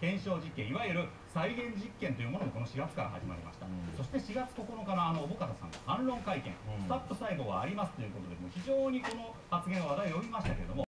検証実験、いわゆる再現実験というものもこの4月から始まりました、そして4月9日の小保方さんの反論会見、スタップ最後はありますということで、もう非常にこの発言は話題を呼びましたけれども。